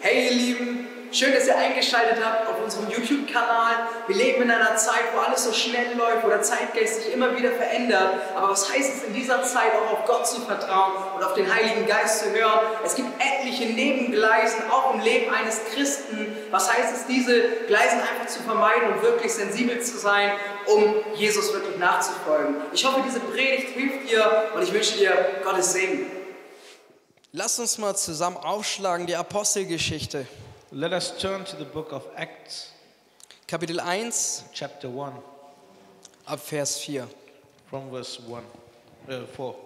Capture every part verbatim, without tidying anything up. Hey ihr Lieben, schön, dass ihr eingeschaltet habt auf unserem YouTube-Kanal. Wir leben in einer Zeit, wo alles so schnell läuft, wo der Zeitgeist sich immer wieder verändert. Aber was heißt es in dieser Zeit, auch auf Gott zu vertrauen und auf den Heiligen Geist zu hören? Es gibt etliche Nebengleisen, auch im Leben eines Christen. Was heißt es, diese Gleisen einfach zu vermeiden und wirklich sensibel zu sein, um Jesus wirklich nachzufolgen? Ich hoffe, diese Predigt hilft dir und ich wünsche dir Gottes Segen. Lasst uns mal zusammen aufschlagen, die Apostelgeschichte. Let us turn to the book of Acts. Kapitel eins, Chapter one. Ab Vers vier. From verse one, äh, four.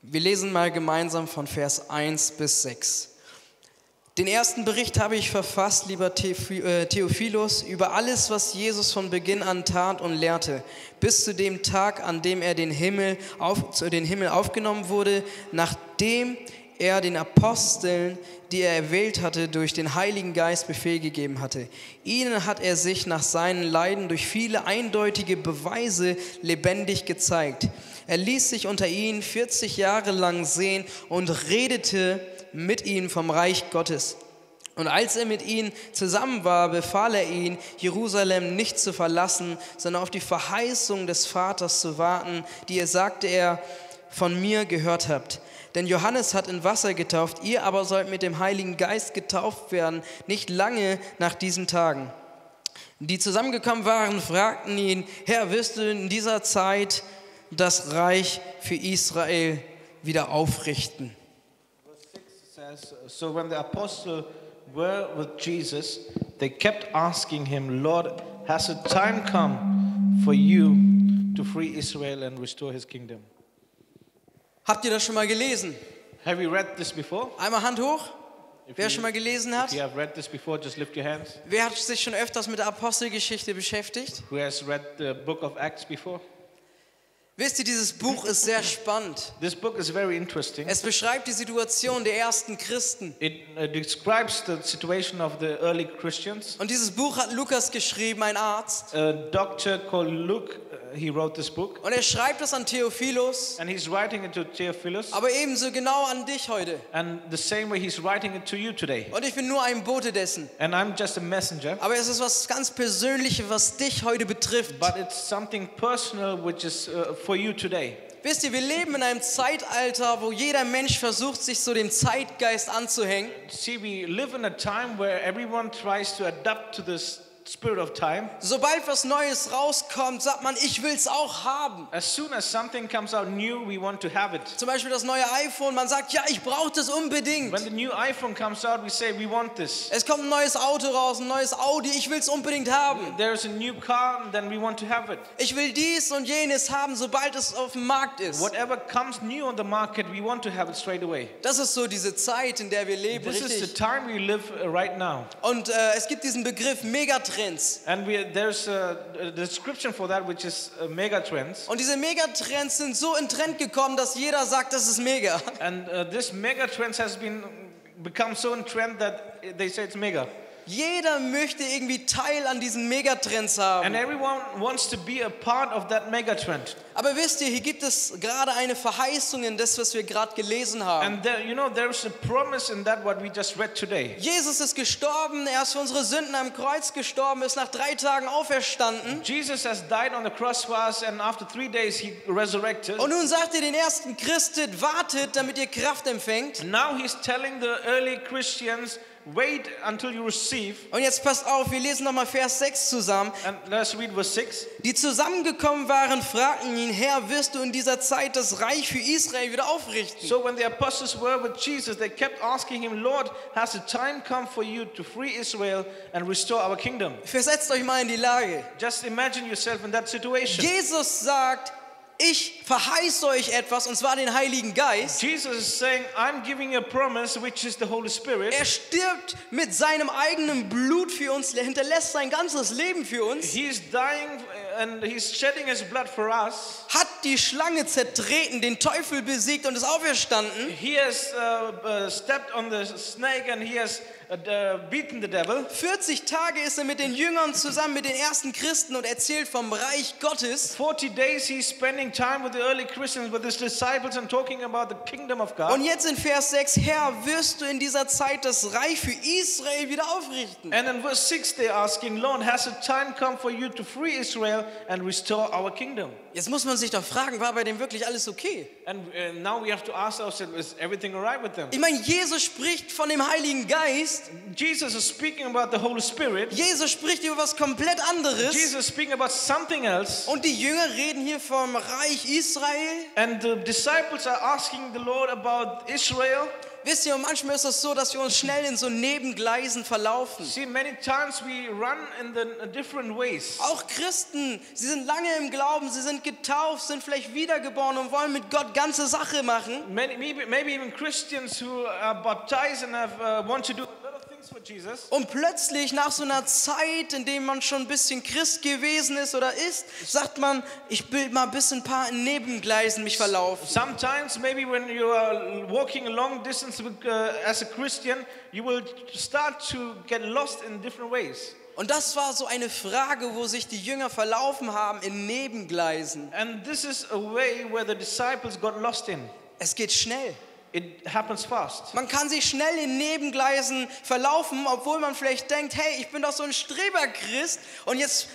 Wir lesen mal gemeinsam von Vers eins bis sechs. Den ersten Bericht habe ich verfasst, lieber Theophilus, über alles, was Jesus von Beginn an tat und lehrte, bis zu dem Tag, an dem er den Himmel auf, zu den Himmel aufgenommen wurde, nachdem er den Aposteln, die er erwählt hatte, durch den Heiligen Geist Befehl gegeben hatte. Ihnen hat er sich nach seinen Leiden durch viele eindeutige Beweise lebendig gezeigt. Er ließ sich unter ihnen vierzig Jahre lang sehen und redete mit ihnen vom Reich Gottes. Und als er mit ihnen zusammen war, befahl er ihnen, Jerusalem nicht zu verlassen, sondern auf die Verheißung des Vaters zu warten, die er, sagte er, von mir gehört habt. Denn Johannes hat in Wasser getauft, ihr aber sollt mit dem Heiligen Geist getauft werden, nicht lange nach diesen Tagen. Die zusammengekommen waren, fragten ihn, Herr, wirst du in dieser Zeit das Reich für Israel wieder aufrichten? So when the apostles were with Jesus, they kept asking him, Lord, has the time come for you to free Israel and restore his kingdom? Habt ihr das schon mal gelesen? Have you read this before? Einmal Hand hoch. If Wer you, schon mal gelesen hat? If you have read this before, just lift your hands. Wer hat sich schon öfters mit der Apostelgeschichte beschäftigt? Who has read the book of Acts before? Wisst ihr, dieses Buch ist sehr spannend. This book is very interesting. Es beschreibt die Situation der ersten Christen. It uh, describes the situation of the early Christians. Und dieses Buch hat Lukas geschrieben, ein Arzt. A doctor called Luke, he wrote this book. Und er schreibt es an Theophilus. And he's writing it to Theophilus. Aber ebenso genau an dich heute. And the same way he's writing it to you today. Und ich bin nur ein Bote dessen. And I'm just a messenger. Aber es ist was ganz Persönliches, was dich heute betrifft. But it's something personal, which is uh, for you today. Wisst ihr, wir leben in einem Zeitalter, wo jeder Mensch versucht, sich so dem Zeitgeist anzuhängen. See, we live in a time where everyone tries to adapt to this spirit of time. Sobald was Neues rauskommt, sagt man, ich will's auch haben. As soon as something comes out new, we want to have it. Zum Beispiel das neue iPhone, man sagt, ja, ich brauche das unbedingt. When the new iPhone comes out, we say we want this. Es kommt ein neues Auto raus, ein neues Audi, ich will's unbedingt haben. There is a new car, and then we want to have it. Ich will dies und jenes haben, sobald es auf dem Markt ist. Whatever comes new on the market, we want to have it straight away. Das ist so diese Zeit, in der wir leben, This richtig. Is the time we live right now. Und äh, es gibt diesen Begriff Megatrend. And we, there's a description for that, which is megatrends. Und diese Megatrends sind so in Trend gekommen, dass jeder sagt, das ist mega. And uh, this megatrends has been become so in trend that they say it's mega. Jeder möchte irgendwie Teil an diesen Megatrends haben. And everyone wants to be a part of that megatrend. Aber wisst ihr, hier gibt es gerade eine Verheißung in das, was wir gerade gelesen haben. And there, you know, there is a promise in that what we just read today. Jesus ist gestorben, er ist für unsere Sünden am Kreuz gestorben, ist nach drei Tagen auferstanden. Jesus has died on the cross for us and after three days he resurrected. Und nun sagt er den ersten Christen, wartet, damit ihr Kraft empfängt. And now he's telling the early Christians, wait until you receive. Und jetzt passt auf, wir lesen nochmal Vers sechs zusammen. And let's read verse six. Die zusammengekommen waren, fragten ihn, Herr, wirst du in dieser Zeit das Reich für Israel wieder aufrichten? So when the apostles were with Jesus, they kept asking him, Lord, has the time come for you to free Israel and restore our kingdom? Versetzt euch mal in die Lage. Just imagine yourself in that situation. Jesus sagt, ich verheiße euch etwas, und zwar den Heiligen Geist. Jesus is saying, I'm giving a promise, which is the Holy Spirit. Er stirbt mit seinem eigenen Blut für uns, er hinterlässt sein ganzes Leben für uns. He's dying and he's shedding his blood for us. Hat die Schlange zertreten, den Teufel besiegt und ist auferstanden. He has uh, stepped on the snake and he has beaten the devil. vierzig Tage ist er mit den Jüngern zusammen mit den ersten Christen und erzählt vom Reich Gottes. forty days he's spending time with the early Christians with his disciples and talking about the kingdom of God. Und jetzt in Vers sechs, Herr, wirst du in dieser Zeit das Reich für Israel wieder aufrichten? And in verse six they asking, Lord, has the time come for you to free Israel and restore our kingdom? Jetzt muss man sich doch fragen, war bei dem wirklich alles okay? And now we have to ask ourselves, is everything alright with them? Ich meine, Jesus spricht von dem Heiligen Geist. Jesus is speaking about the Holy Spirit. Jesus spricht über was komplett anderes. Jesus speaking about something else. Und die Jünger reden hier vom Reich Israel. And the disciples are asking the Lord about Israel. Wisst ihr, manchmal ist es so, dass wir uns schnell in so Nebengleisen verlaufen. See, many times we run in the different ways. Auch Christen, sie sind lange im Glauben, sie sind getauft, sind vielleicht wiedergeboren und wollen mit Gott ganze Sache machen. Many, maybe, maybe even Christians who are baptized and have, uh, want to do Und plötzlich nach so einer Zeit, in der man schon ein bisschen Christ gewesen ist oder ist, sagt man, ich will mal ein bisschen ein paar Nebengleisen mich verlaufen. Sometimes maybe when you are walking a long distance with, uh, as a Christian, you will start to get lost in different ways. Und das war so eine Frage, wo sich die Jünger verlaufen haben in Nebengleisen. And this is a way where the disciples got lost in. Es geht schnell. It happens fast. Man kann sich schnell in Nebengleisen verlaufen, obwohl man vielleicht denkt, hey, ich bin doch so ein Streberchrist und jetzt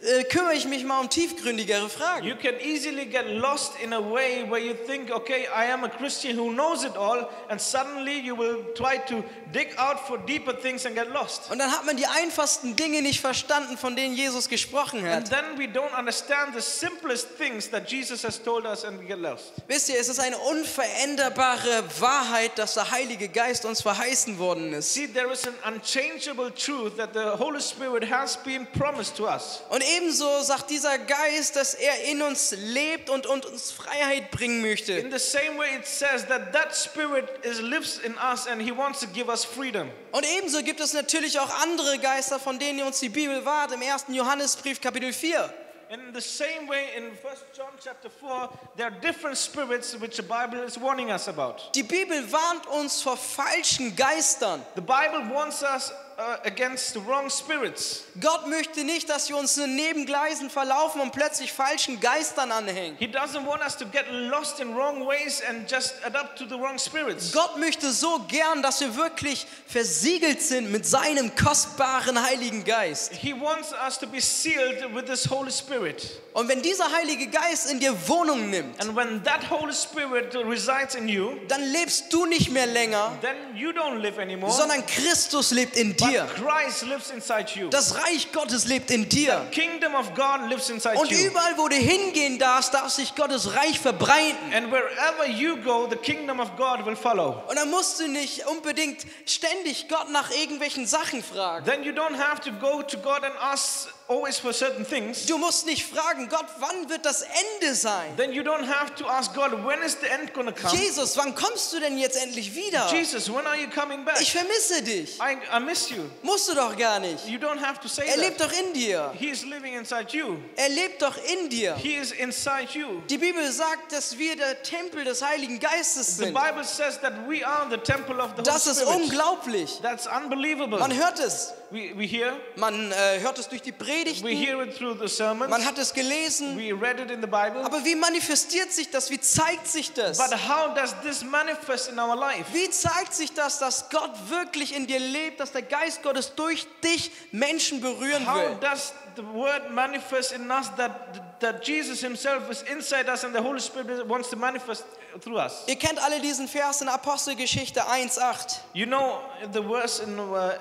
äh, kümmere ich mich mal um tiefgründigere Fragen. You can easily get lost in a way where you think, okay, I am a Christian who knows it all, and suddenly you will try to dig out for deeper things and get lost. Und dann hat man die einfachsten Dinge nicht verstanden, von denen Jesus gesprochen hat. And then we don't understand the simplest things that Jesus has told us and we get lost. Wisst ihr, es ist eine unveränderbare Wahrheit, dass der Heilige Geist uns verheißen worden ist. See, there is an unchangeable truth that the Holy Spirit has been promised to us. Und ebenso sagt dieser Geist, dass er in uns lebt und uns Freiheit bringen möchte. In the same way it says that that Spirit is lives in us and he wants to give us freedom. Und ebenso gibt es natürlich auch andere Geister, von denen uns die Bibel wahrt, im ersten Johannesbrief Kapitel vier. In the same way in First John chapter four there are different spirits which the Bible is warning us about. Die Bibel warnt uns vor falschen Geistern. The Bible warns us Uh, against the wrong spirits. Gott möchte nicht, dass wir uns in Nebengleisen verlaufen und plötzlich falschen Geistern anhängen. He doesn't want us to get lost in wrong ways and just adapt to the wrong spirits. Gott möchte so gern, dass wir wirklich versiegelt sind mit seinem kostbaren Heiligen Geist. He wants us to be sealed with this Holy Spirit. Und wenn dieser Heilige Geist in dir Wohnung nimmt, and when that Holy Spirit resides in you, dann lebst du nicht mehr länger, then you don't live anymore, sondern Christus lebt in dir. But Christ lives inside you. Das Reich Gottes lebt in dir. The kingdom of God lives inside you. Und überall, wo du hingehen darfst, darf sich Gottes Reich verbreiten. And wherever you go, the kingdom of God will follow. Und dann musst du nicht unbedingt ständig Gott nach irgendwelchen Sachen fragen. Then you don't have to go to God and ask always for certain things. Du musst nicht fragen, Gott, wann wird das Ende sein? Then you don't have to ask God, when is the end gonna come? Jesus, wann kommst du denn jetzt endlich wieder? Jesus, when are you coming back? Ich vermisse dich. I, I miss you. Musst du doch gar nicht. You don't have to say that. Er lebt doch in dir. He is living inside you. Er lebt doch in dir. He is inside you. Die Bibel sagt, dass wir der Tempel des Heiligen Geistes sind. The Bible says that we are the temple of the Holy Spirit. Das ist unglaublich. That's unbelievable. Man hört es. We, we hear. Man äh, hört es durch die Predigten. We hear it through the sermons. Man hat es gelesen. We read it in the Bible. Aber wie manifestiert sich das? Wie zeigt sich das? But how does this manifest in our life? Wie zeigt sich das, dass Gott wirklich in dir lebt, dass der Geist Gottes durch dich Menschen berühren will? How does the word manifest in us that that Jesus himself is inside us and the Holy Spirit wants to manifest through us? Ihr kennt alle diesen Vers in Apostelgeschichte eins acht. You know the verse in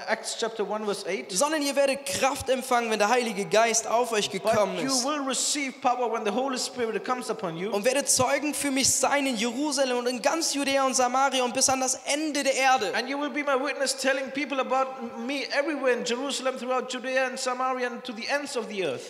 Acts chapter one verse. Sondern ihr werdet Kraft empfangen, wenn der Heilige Geist auf euch gekommen ist. Und werdet Zeugen für mich sein in Jerusalem und in ganz Judäa und Samaria und bis an das Ende der Erde.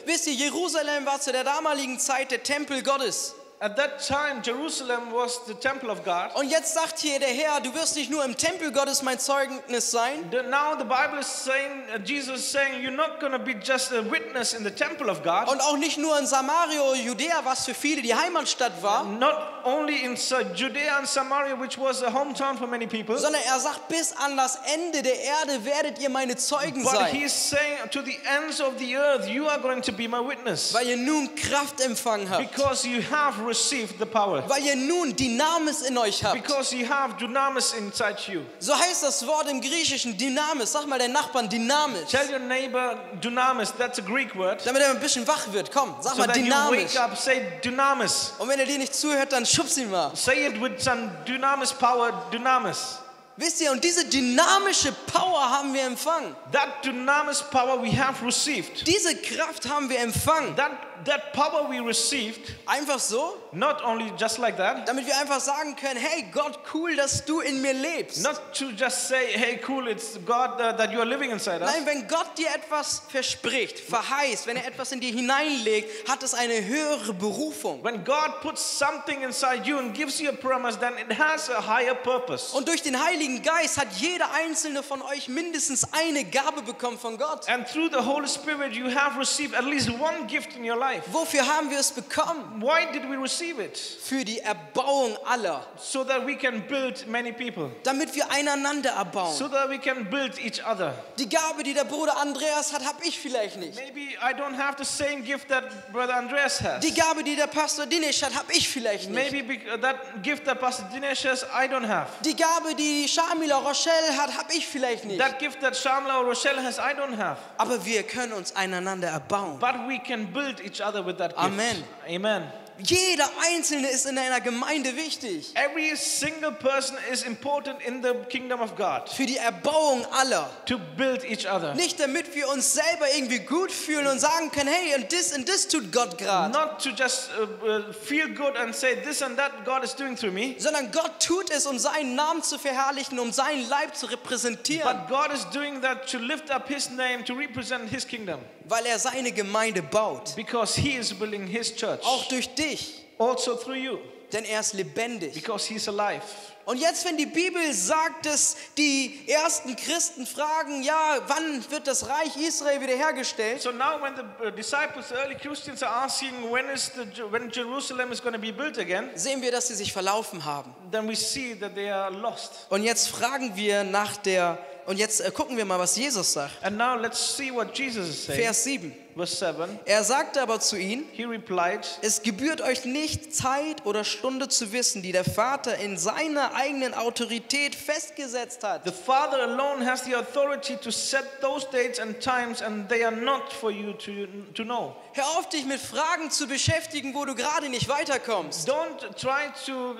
Wisst ihr, Jerusalem war zu der damaligen Zeit der Tempel Gottes. At that time, Jerusalem was the temple of God. Und jetzt sagt hier der Herr, du wirst nicht nur im Tempel Gottes mein Zeugnis sein. Now the Bible is saying, Jesus is saying, you're not going to be just a witness in the temple of God. Und auch nicht nur in Samaria oder Judäa, was für viele die Heimatstadt war. Not only in Judea and Samaria, which was a hometown for many people. Sondern er sagt, bis an das Ende der Erde werdet ihr meine Zeugen sein. But he is saying, to the ends of the earth, you are going to be my witness. Weil ihr nun Kraft empfangen habt. Because you have received the power. Weil ihr nun Dynamis in euch habt. Because you have Dynamis inside you. So heißt das Wort im Griechischen Dynamis. Sag mal deinen Nachbarn Dynamis. Tell your neighbor Dynamis. That's a Greek word. Damit er ein bisschen wach wird. Komm, sag so mal Dynamis. Wake up, say Dynamis. Und wenn er dir nicht zuhört, dann schubst ihn mal. Say it with some Dynamis power, Dynamis. Wisst ihr, und diese dynamische Power haben wir empfangen. That dynamis power we have received. Diese Kraft haben wir empfangen. That, that power we received. Einfach so? Not only just like that. Damit wir einfach sagen können, hey Gott, cool, dass du in mir lebst. Not to just say, hey cool, it's God uh, that you are living inside us. Nein, wenn Gott dir etwas verspricht, verheißt, wenn er etwas in dir hineinlegt, hat es eine höhere Berufung. When God puts something inside you and gives you a promise, then it has a higher purpose. Und durch den Heiligen Geist hat jeder einzelne von euch mindestens eine Gabe bekommen von Gott. And through the Holy Spirit you have received at least one gift in your life. Wofür haben wir es bekommen? Why did we receive it? Für die Erbauung aller. So that we can build many people. Damit wir einander erbauen. So that we can build each other. Die Gabe, die der Bruder Andreas hat, habe ich vielleicht nicht. Maybe I don't have the same gift that Brother Andreas has. Die Gabe, die der Pastor Dinesh hat, habe ich vielleicht nicht. Maybe that gift that Pastor Dinesh has, I don't have. Die Gabe, die Shamila Rochelle hat, habe ich vielleicht nicht. That gift that Shamila Rochelle has, I don't have. Aber wir können uns einander erbauen. But we can build each other with that gift. Amen. Amen. Jeder Einzelne ist in einer Gemeinde wichtig. Every single person is important in the kingdom of God. Für die Erbauung aller. To build each other. Nicht damit wir uns selber irgendwie gut fühlen und sagen können, hey, und das und das tut Gott gerade. Not to just uh, feel good and say this and that God is doing through me. Sondern Gott tut es, um seinen Namen zu verherrlichen, um seinen Leib zu repräsentieren. But God is doing that to lift up His name, to represent His kingdom. Weil er seine Gemeinde baut. Because He is building His church. Auch durch dich. Also through you. Denn er ist lebendig. Because he is alive. Und jetzt, wenn die Bibel sagt, dass die ersten Christen fragen, ja, wann wird das Reich Israel wiederhergestellt? So now when the disciples, the early Christians are asking, when is the, when Jerusalem is going to be built again? Sehen wir, dass sie sich verlaufen haben. Then we see that they are lost. Und jetzt fragen wir nach der und jetzt gucken wir mal, was Jesus sagt. And now let's see what Jesus is saying. Vers sieben. Vers sieben. Er sagte aber zu ihnen, he replied, es gebührt euch nicht Zeit oder Stunde zu wissen, die der Vater in seiner eigenen Autorität festgesetzt hat. The Father alone has the authority to set those dates and times, and they are not for you to, to know. Hör auf, dich mit Fragen zu beschäftigen, wo du gerade nicht weiterkommst. Don't try to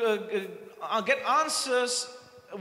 uh, get answers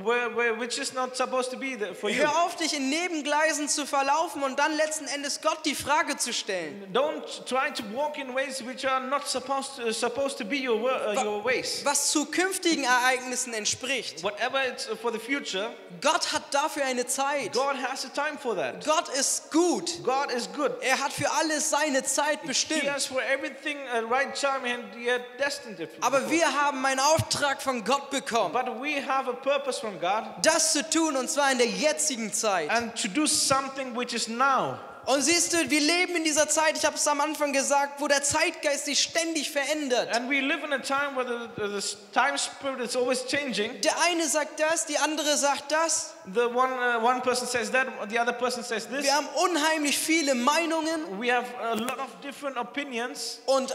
Where, where, which is not supposed to be there for you. Hör auf, dich in Nebengleisen zu verlaufen und dann letzten Endes Gott die Frage zu stellen. Don't try to walk in ways which are not supposed to, supposed to be your, uh, your ways. Was zukünftigen Ereignissen entspricht. Whatever it's for the future. Gott hat dafür eine Zeit. God has a time for that. Gott ist gut. God is good. Er hat für alles seine Zeit bestimmt. He has for everything a right time and he had destined it. Aber wir haben einen Auftrag von Gott bekommen. But we have a purpose. From God, das zu tun, und zwar in der jetzigen Zeit. And to do something which is now. Und siehst du, wir leben in dieser Zeit, ich habe es am Anfang gesagt, wo der Zeitgeist sich ständig verändert. And we live in a time where the, the time spirit is always changing. Der eine sagt das, die andere sagt das. The one, uh, one person says that, the other person says this. Wir haben unheimlich viele Meinungen. We have a lot of different opinions. Und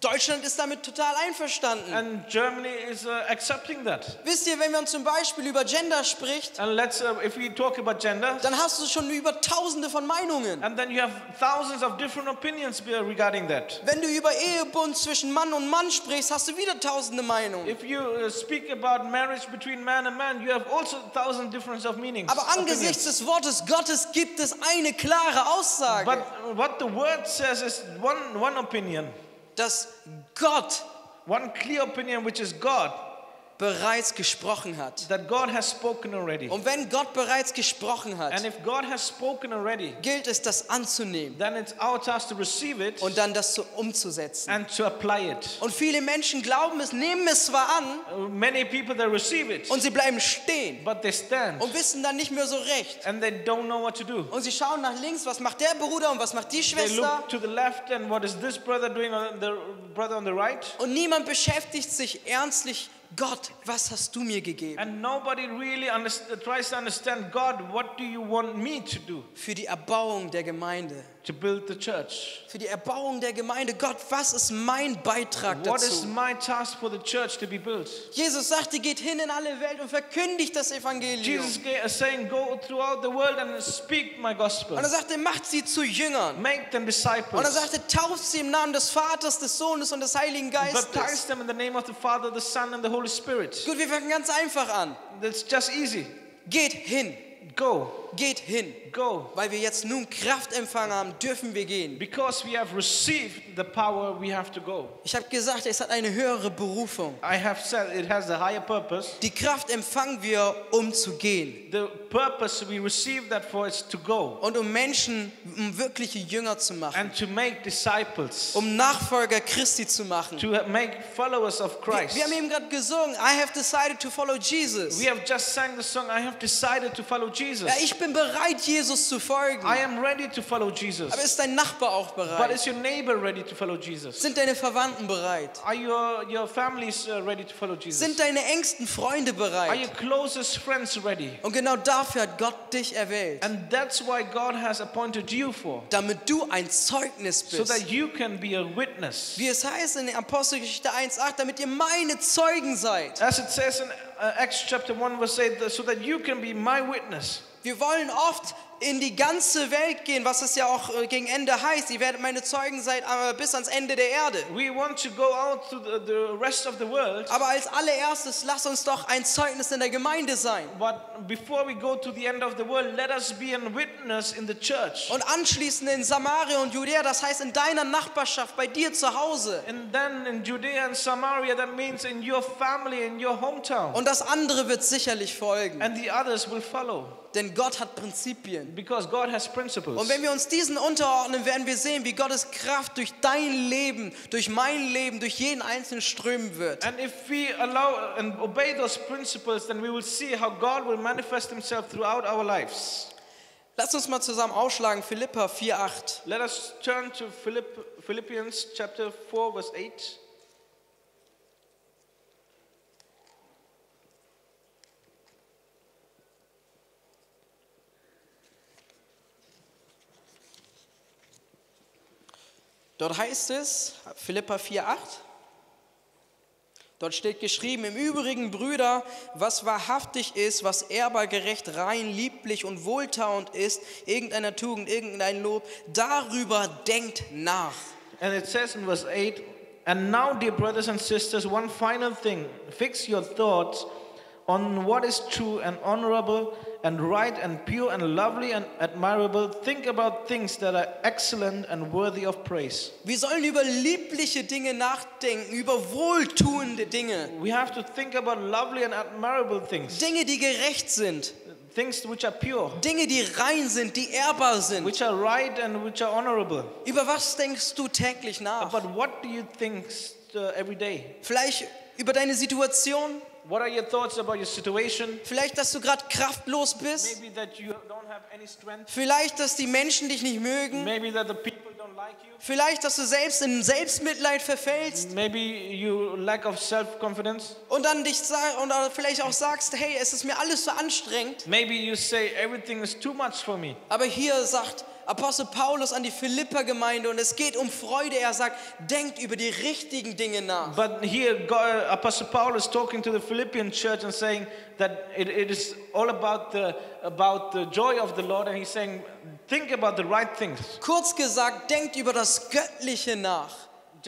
Deutschland ist damit total einverstanden. And Germany is uh, accepting that. Wisst ihr, wenn man zum Beispiel über Gender spricht, and let's, uh, if we talk about gender, dann hast du schon über Tausende von Meinungen. And then you have thousands of different opinions regarding that. Wenn du über Ehebund zwischen Mann und Mann sprichst, hast du wieder Tausende Meinungen. If you uh, speak about marriage between man and man, you have also thousands difference of meanings. Aber angesichts opinions. Des Wortes Gottes gibt es eine klare Aussage. But what the word says is one one opinion. Dass Gott, one clear opinion which is God, bereits gesprochen hat. That God has spoken already. Und wenn Gott bereits gesprochen hat, and if God has spoken already, gilt es, das anzunehmen. Then it's our task to receive it. Und dann das so umzusetzen. And to apply it. Und viele Menschen glauben es, nehmen es zwar an. Many people that receive it. Und sie bleiben stehen. But they stand. Und wissen dann nicht mehr so recht. And they don't know what to do. Und sie schauen nach links, was macht der Bruder und was macht die Schwester? They look to the left and what is this brother doing on the brother on the right? Und niemand beschäftigt sich ernstlich, Gott, was hast du mir gegeben? And nobody really tries to understand, God, what do you want me to do? Für die Erbauung der Gemeinde. To build the church. Für die Erbauung der Gemeinde. Gott, was ist mein Beitrag dazu? What is my task for the church to be built? Jesus sagte, geht hin in alle Welt und verkündigt das Evangelium. Jesus is saying, go throughout the world and speak my gospel. Und er sagte, macht sie zu Jüngern. Make them disciples. Und er sagte, tauft sie im Namen des Vaters, des Sohnes und des Heiligen Geistes. Baptize them in the name of the Father, the Son and the Holy Holy Spirit. Gut, wir fangen ganz einfach an. It's just easy. Geht hin. Go. Geht hin. Go. Weil wir jetzt nun Kraft empfangen haben, dürfen wir gehen. Because we have received the power, we have to go. Ich habe gesagt, es hat eine höhere Berufung. I have said it has a higher purpose. Die Kraft empfangen wir, um zu gehen. The purpose we receive that for is to go. Und um Menschen, um wirkliche Jünger zu machen. And to make disciples. Um Nachfolger Christi zu machen. To make followers of Christ. Wir, wir haben eben gerade gesungen, I have decided to follow Jesus. We have just sang the song, I have decided to follow Jesus. Ja, ich Ich bin bereit, Jesus zu folgen. I am ready to follow Jesus. Aber ist dein Nachbar auch bereit? But is your neighbor ready to follow Jesus? Sind deine Verwandten bereit? Are your your families ready to follow Jesus? Sind deine engsten Freunde bereit? Are your closest friends ready? Und genau dafür hat Gott dich erwählt. And that's why God has appointed you for. Damit du ein Zeugnis bist. So that you can be a witness. Wie es heißt in Apostelgeschichte eins Komma acht, damit ihr meine Zeugen seid. As it says in Acts chapter one verse eight, so that you can be my witness. Wir wollen oft in die ganze Welt gehen, was es ja auch gegen Ende heißt. Ihr werdet meine Zeugen sein, aber bis ans Ende der Erde. We want to go out to the, the rest of the world. Aber als allererstes lass uns doch ein Zeugnis in der Gemeinde sein. But before we go to the end of the world, let us be a witness in the church. Und anschließend in Samaria und Judäa, das heißt in deiner Nachbarschaft, bei dir zu Hause. And then in Judea and Samaria, that means in your family, in your hometown. Und das andere wird sicherlich folgen. And the others will follow. Denn Gott hat Prinzipien. Because God has principles. Und wenn wir uns diesen unterordnen, werden wir sehen, wie Gottes Kraft durch dein Leben, durch mein Leben, durch jeden einzelnen strömen wird. And if we allow and obey those principles, then we will see how God will manifest himself throughout our lives. Lass uns mal zusammen aufschlagen, Philipper vier Komma acht. Let us turn to Philipp, Philippians chapter four verse eight. Dort heißt es, Philipper vier Komma acht, dort steht geschrieben, im Übrigen, Brüder, was wahrhaftig ist, was ehrbar, gerecht, rein, lieblich und wohltauend ist, irgendeiner Tugend, irgendein Lob, darüber denkt nach. And it says in verse eight, and now, dear brothers and sisters, one final thing, fix your thoughts on what is true and honorable and right and pure and lovely and admirable. Think about things that are excellent and worthy of praise. Wir sollen über liebliche Dinge nachdenken, über wohltuende Dinge. We have to think about lovely and admirable things. Dinge, die gerecht sind. Things which are pure. Dinge, die rein sind, die ehrbar sind. Which are right and which are honorable. Über was denkst du täglich nach? But what do you think every day? Vielleicht über deine Situation. What are your thoughts about your situation? Vielleicht, dass du gerade kraftlos bist. Maybe that you don't have any strength. Vielleicht, dass die Menschen dich nicht mögen. Maybe that the people don't like you. Vielleicht, dass du selbst in Selbstmitleid verfällst. Maybe you lack of self-confidence. Und dann dich und vielleicht auch sagst, hey, es ist mir alles so anstrengend. Maybe you say everything is too much for me. Aber hier sagt Apostel Paulus an die Philipper-Gemeinde und es geht um Freude. Er sagt, denkt über die richtigen Dinge nach. But here God, Apostle Paul is talking to the Philippian church and saying that it, it is all about the about the joy of the Lord, and he's saying think about the right things. Kurz gesagt, denkt über das Göttliche nach.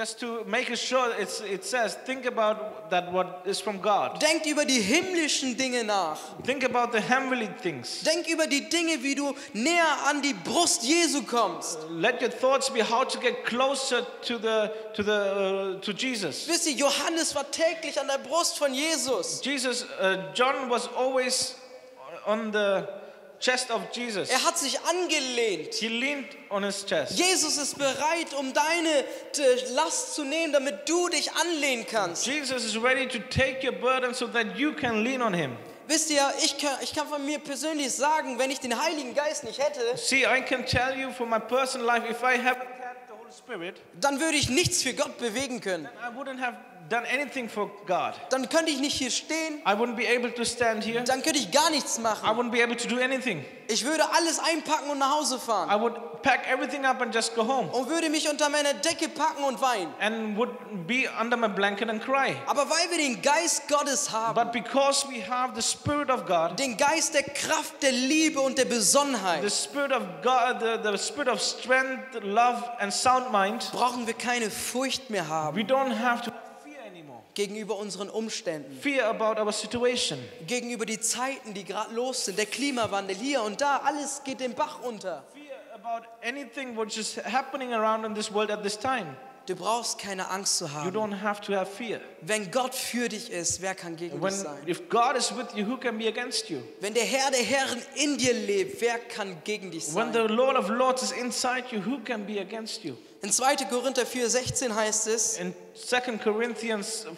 Just to make it sure, it's, it says, think about that what is from God. Denkt über die himmlischen Dinge nach. Think about the heavenly things. Denk über die Dinge, wie du näher an die Brust Jesu kommst. Let your thoughts be how to get closer to the to the uh, to Jesus. Wisst ihr, Johannes war täglich an der Brust von Jesus. Jesus, uh, John was always on the chest of Jesus. Er hat sich angelehnt. He leaned on his chest. Jesus ist bereit, um deine Last zu nehmen, damit du dich anlehnen kannst. Jesus is ready to take your burden so that you can lean on him. Wisst ihr, ich kann, ich kann von mir persönlich sagen, wenn ich den Heiligen Geist nicht hätte, see, I can tell you from my personal life, if I haven't had the Holy Spirit, dann würde ich nichts für Gott bewegen können. Then I wouldn't have done anything for God. Dann könnte ich nicht hier stehen. I wouldn't be able to stand here. Dann könnte ich gar nichts machen. I wouldn't be able to do anything. Ich würde alles einpacken und nach Hause fahren. I would pack everything up and just go home. Und würde mich unter meine Decke packen und weinen. And would be under my blanket and cry. Aber weil wir den Geist Gottes haben. But because we have the Spirit of God. Den Geist der Kraft, der Liebe und der Besonnenheit. The Spirit of God, the, the Spirit of strength, love and sound mind. Brauchen wir keine Furcht mehr haben. We don't have to gegenüber unseren Umständen, fear about our situation, gegenüber die Zeiten, die gerade los sind, der Klimawandel hier und da, alles geht den Bach unter. Fear about anything which is happening around in this world at this time. Du brauchst keine Angst zu haben. You don't have to have fear. Wenn Gott für dich ist, wer kann gegen When, dich sein? If God is with you, who can be against you? Wenn der Herr der Herren in dir lebt, wer kann gegen dich sein? When the Lord of Lords is inside you, who can be against you? In zweiter Korinther vier sechzehn heißt es, in zweiter Korinther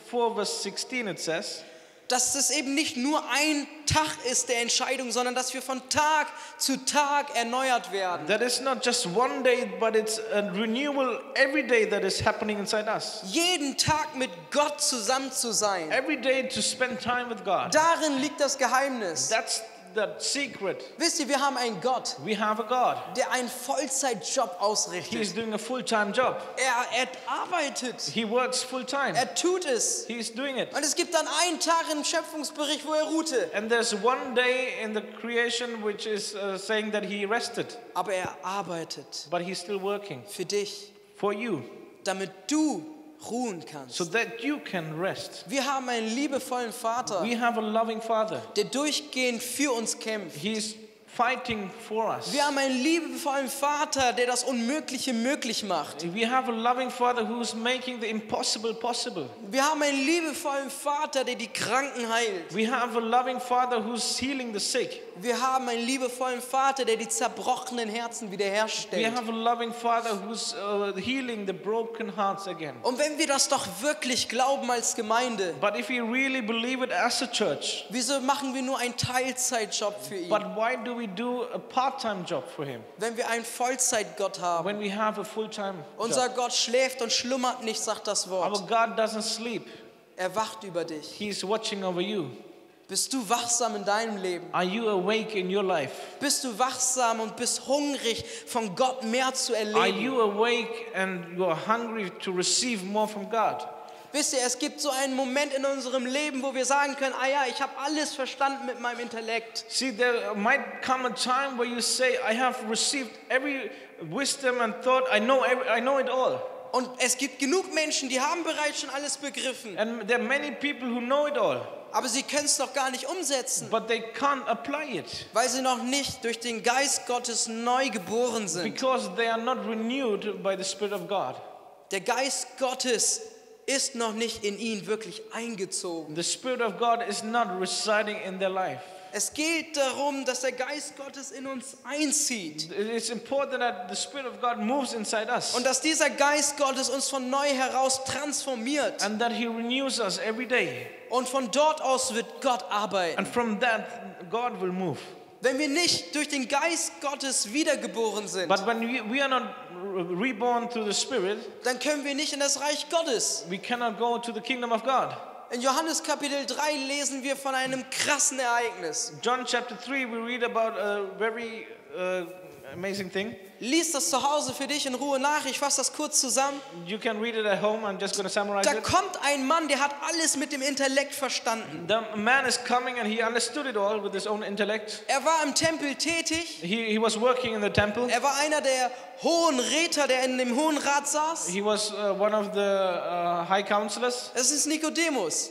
vier Vers sechzehn it says, dass es eben nicht nur ein Tag ist der Entscheidung, sondern dass wir von Tag zu Tag erneuert werden. That is not just one day, but it's a renewal every day that is happening inside us. Jeden Tag mit Gott zusammen zu sein. Every day to spend time with God. Darin liegt das Geheimnis. That's the secret. Wisst ihr, wir haben einen Gott, we have a God, der einen Vollzeitjob ausrichtet. He is doing a full-time job. Er, er arbeitet. He works full-time. Er tut es. He is doing it. Und es gibt dann einen Tag im Schöpfungsbericht, wo er ruhte. And there's one day in the creation which is uh, saying that he rested. Aber er arbeitet. But he's still working. Für dich. For you. Damit du ruhen kannst. So that you can rest. Wir haben einen liebevollen Vater. We have a loving Father. Der durchgehend für uns kämpft. He is fighting for us. Wir haben einen liebevollen Vater, der das Unmögliche möglich macht. We have a loving Father who is making the impossible possible. Wir haben einen liebevollen Vater, der die Kranken heilt. We have a loving Father who is healing the sick. Wir haben einen liebevollen Vater, der die zerbrochenen Herzen wiederherstellt. We have a loving Father who is uh, healing the broken hearts again. Und wenn wir das doch wirklich glauben als Gemeinde, but if we really believe it as a church, wieso machen wir nur einen Teilzeitjob für ihn? But why do we We do a part-time job for him. Wenn wir einen Vollzeitgott haben. When we have a full-time. Unser Gott schläft und schlummert nicht, sagt das Wort. Our God doesn't sleep. Er wacht über dich. He is watching over you. Bist du wachsam in deinem Leben? Are you awake in your life? Bist du wachsam und bist hungrig, von Gott mehr zu erleben? Are you awake and you are hungry to receive more from God? Wisst ihr, es gibt so einen Moment in unserem Leben, wo wir sagen können, ah ja, ich habe alles verstanden mit meinem Intellekt. See, there might come a time where you say, I have received every wisdom and thought, I know, every, I know it all. Und es gibt genug Menschen, die haben bereits schon alles begriffen. And there are many people who know it all. Aber sie können es doch gar nicht umsetzen. But they can't apply it. Weil sie noch nicht durch den Geist Gottes neu geboren sind. Because they are not renewed by the Spirit of God. Der Geist Gottes ist noch nicht in ihn wirklich eingezogen. The Spirit of God is not residing in their life. Es geht darum, dass der Geist Gottes in uns einzieht. It's important that the Spirit of God moves inside us. Und dass dieser Geist Gottes uns von neu heraus transformiert. And that he renews us every day. Und von dort aus wird Gott arbeiten. And from that God will move. Wenn wir nicht durch den Geist Gottes wiedergeboren sind, but when we, we are not reborn through the Spirit, dann können wir nicht in das Reich Gottes. We cannot go to the kingdom of God. In Johannes Kapitel drei lesen wir von einem krassen Ereignis. John chapter three we read about a very uh, amazing thing. Lies das zu Hause für dich in Ruhe nach. Ich fasse das kurz zusammen. You can read it at home. I'm just going to summarize it. Da kommt ein Mann, der hat alles mit dem Intellekt verstanden. The man is coming and he understood it all with his own intellect. Er war im Tempel tätig. He he was working in the temple. Er war einer der hohen Räter, der in dem Hohen Rat saß. He was uh, one of the uh, high counselors. Es ist Nicodemus.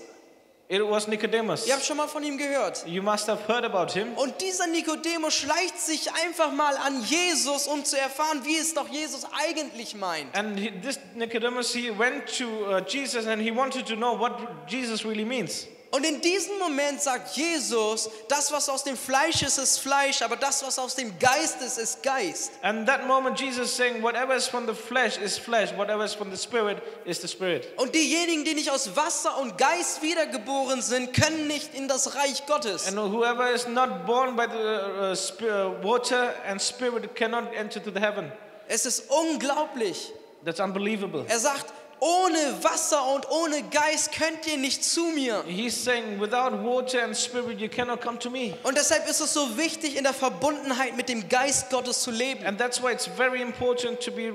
It was Nicodemus. Ihr habt schon mal von ihm gehört. You must have heard about him. Und dieser Nicodemus schleicht sich einfach mal an Jesus, um zu erfahren, wie es doch Jesus eigentlich meint. And he, this Nicodemus, he went to uh, Jesus and he wanted to know what Jesus really means. Und in diesem Moment sagt Jesus, das was aus dem Fleisch ist, ist Fleisch, aber das was aus dem Geist ist, ist Geist. And that moment Jesus saying, whatever is from the flesh is flesh, whatever is from the spirit is the spirit. Und diejenigen, die nicht aus Wasser und Geist wiedergeboren sind, können nicht in das Reich Gottes. And whoever is not born by the uh, spirit, water and spirit cannot enter to the heaven. Es ist unglaublich. That's unbelievable. Er sagt, ohne Wasser und ohne Geist könnt ihr nicht zu mir. He's saying, without water and spirit you cannot come to me. Und deshalb ist es so wichtig, in der Verbundenheit mit dem Geist Gottes zu leben. And that's why it's very important to be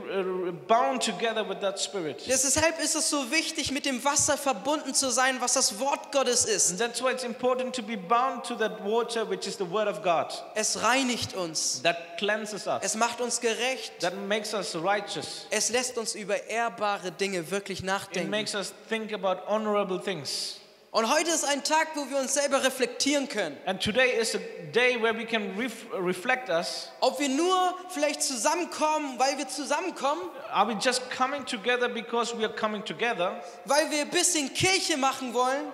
bound together with that spirit. Deshalb ist es so wichtig, mit dem Wasser verbunden zu sein, was das Wort Gottes ist. And that's why it's important to be bound to that water, which is the word of God. Es reinigt uns. That cleanses us. Es macht uns gerecht. That makes us righteous. Es lässt uns über ehrbare Dinge wirken. Wirklich nachdenken. It makes us think about honorable things. Und heute ist ein Tag, wo wir uns selber reflektieren können. And today is a day where we can ref- reflect us. Ob wir nur vielleicht zusammenkommen, weil wir zusammenkommen? Are we just coming together because we are coming together? Weil wir ein bisschen Kirche machen wollen?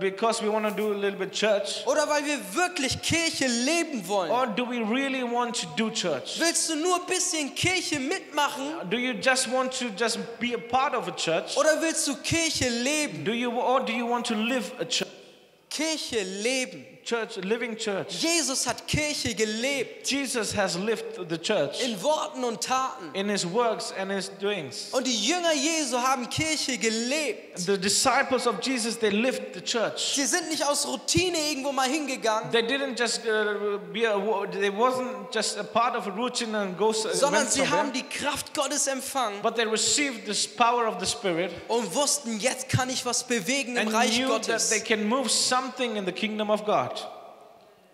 Because we want to do a little bit church. Oder weil wir wirklich Kirche leben wollen. Or do we really want to do church? Willst du nur ein bisschen Kirche mitmachen? Do you just want to just be a part of a church? Oder willst du Kirche leben? Do you or do you want to live a church? Kirche leben. Church, living church. Jesus hat Kirche gelebt. Jesus has lived the church. In Worten und Taten. In his works and his doings. Und die Jünger Jesu haben Kirche gelebt. The disciples of Jesus, they lived the church. Sie sind nicht aus Routine irgendwo mal hingegangen. They didn't just uh, be a, they wasn't just a part of a routine and go somewhere. Sondern sie haben die Kraft Gottes empfangen. But they received this power of the Spirit. Und wussten, jetzt kann ich was bewegen im Reich Gottes. And knew that they can move something in the kingdom of God.